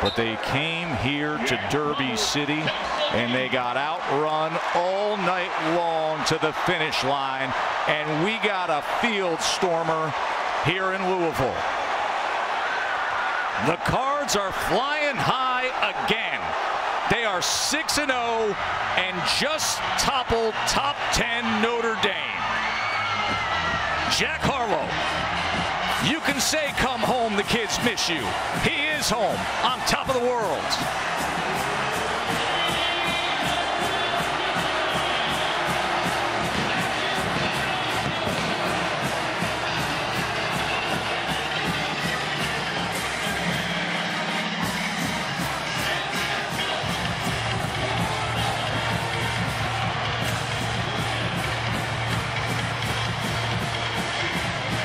But they came here to Derby City and they got outrun all night long to the finish line. And we got a field stormer here in Louisville. The Cards are flying high again. They are 6-0 and just toppled top 10 Notre Dame. Jack Harlow. You can say come home, the kids miss you. He is home on top of the world.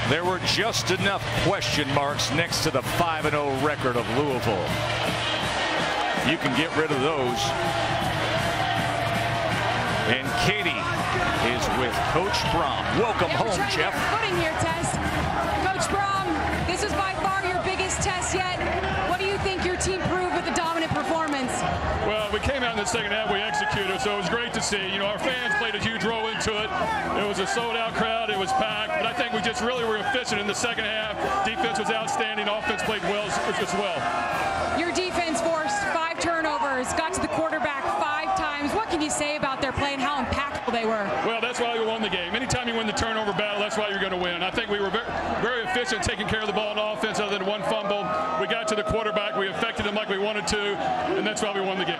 There were just enough question marks next to the 5-0 record of Louisville. You can get rid of those. And Katie is with Coach Brohm. Welcome home, Jeff. Footing here, Tess. Coach Brohm, this is by far your biggest test yet. What do you think your team proved with the dominant performance? Well, we came out in the second half, we executed, so it was great to see. You know, our fans played a huge role into it. It was a sold-out crowd, it was packed, but I think we just really were efficient in the second half. Defense was outstanding, offense played well as well. Your defense forced 5 turnovers, got to the quarterback 5 times. What can you say about their play and how impactful they were? Well, that's why we won the game. Anytime you win the turnover battle, that's why you're going to win. I think we were very, very efficient taking care of the ball on offense other than 1 fumble. We got to the quarterback, we affected him like we wanted to, and that's why we won the game.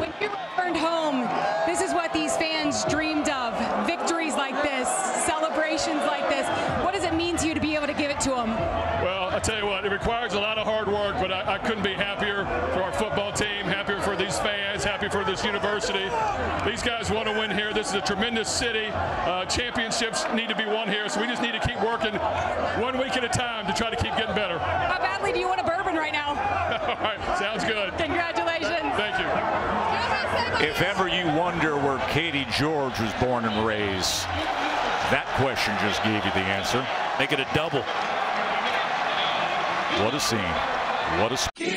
When you returned home, this is what these fans dreamed of, victories like this, celebrations like this. What does it mean to you to be able to give it to them? Well, I tell you what, it requires a lot of hard work, but I couldn't be happier for our football team, happier for these fans, happy for this university. These guys want to win here. This is a tremendous city. Championships need to be won here, so we just need to keep working 1 week at a time to try to keep getting better. How badly do you want a bourbon right now? All right, sounds good. Congratulations. Thank you. If ever you wonder where Katie George was born and raised, that question just gave you the answer. Make it a double. What a scene. What a...